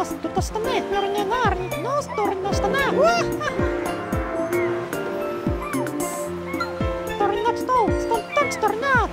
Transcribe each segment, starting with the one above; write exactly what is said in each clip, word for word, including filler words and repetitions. Nostotostamme, Narnianaari, Nostornostana, Tornatstol, Stontakstornaat.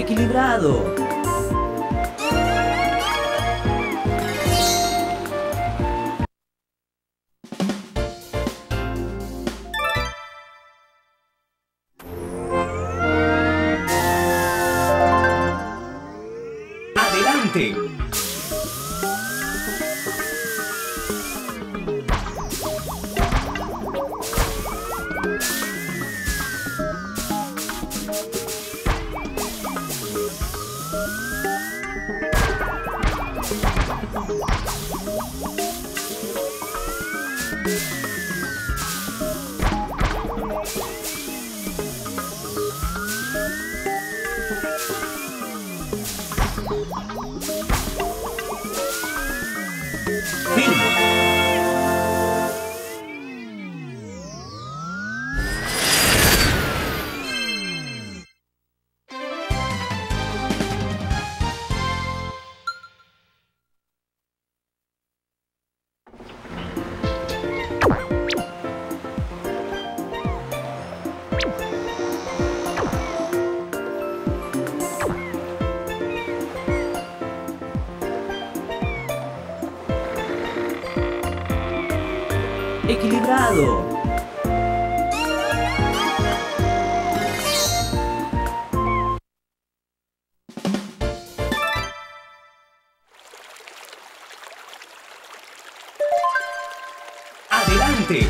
Equilibrado. Equilibrado. equilibrado. ¡Adelante!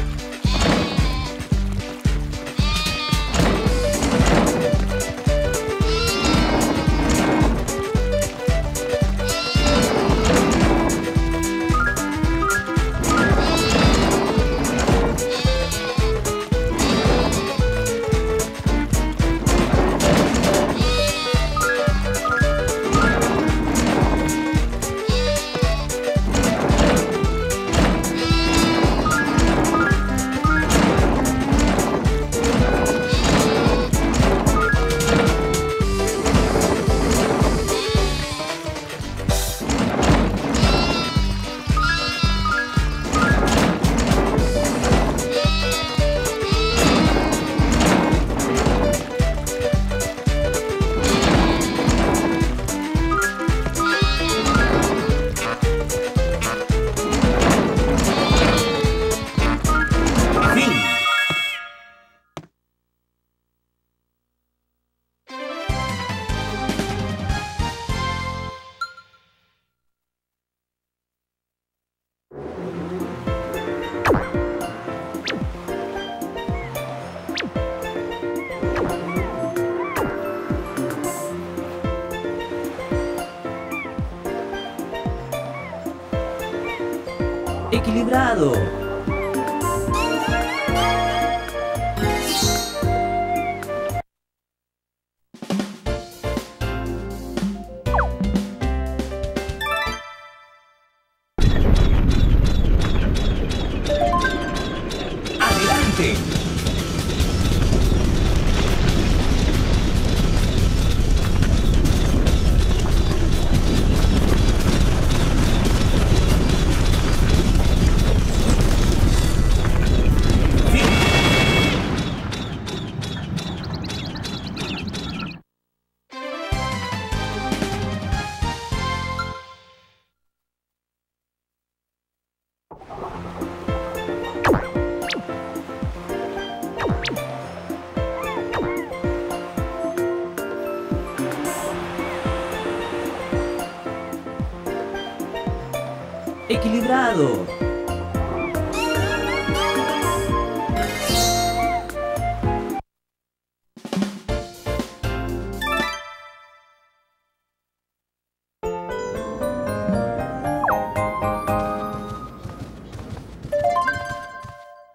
Equilibrado.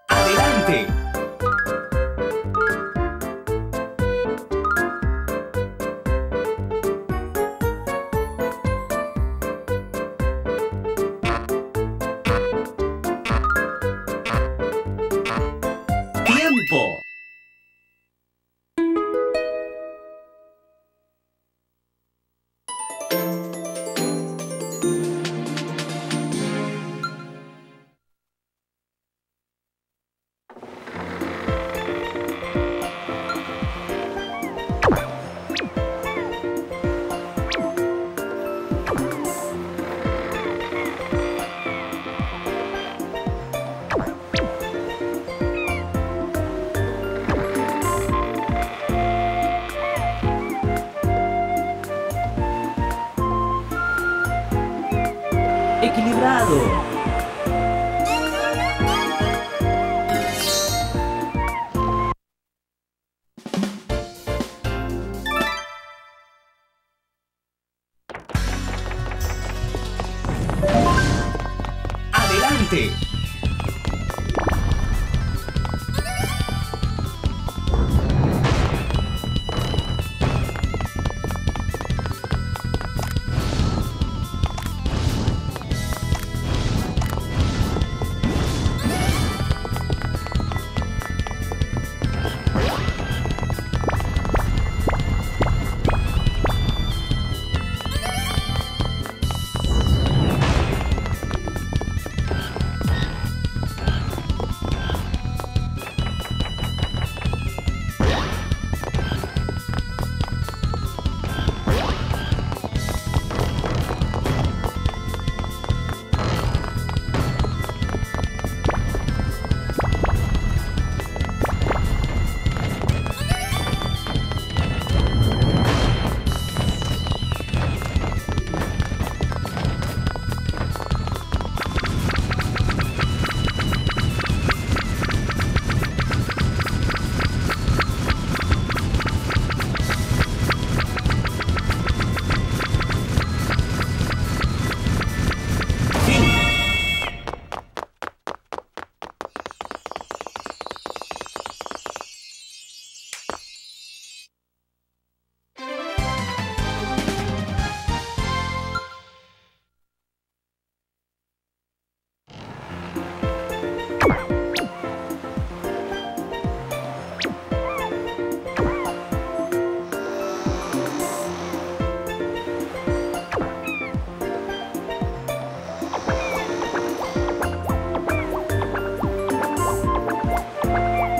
Adelante. Equilibrado. Adelante. Equilibrado. Adelante.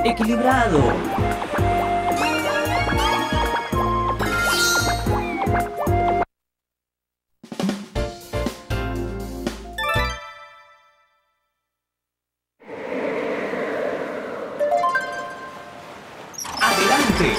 equilibrado. Adelante.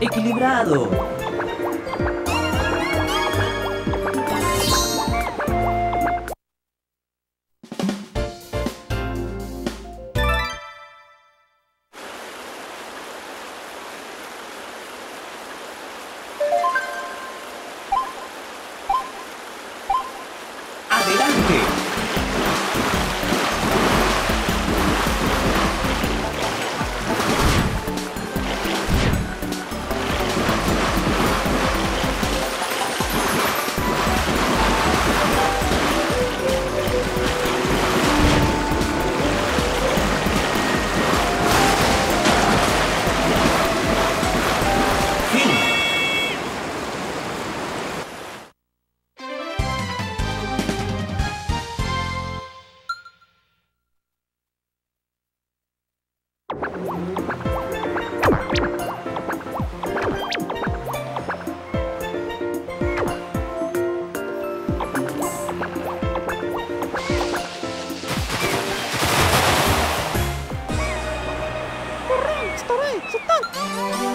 Equilibrado. Adelante. Equilibrado. Adelante. Stop!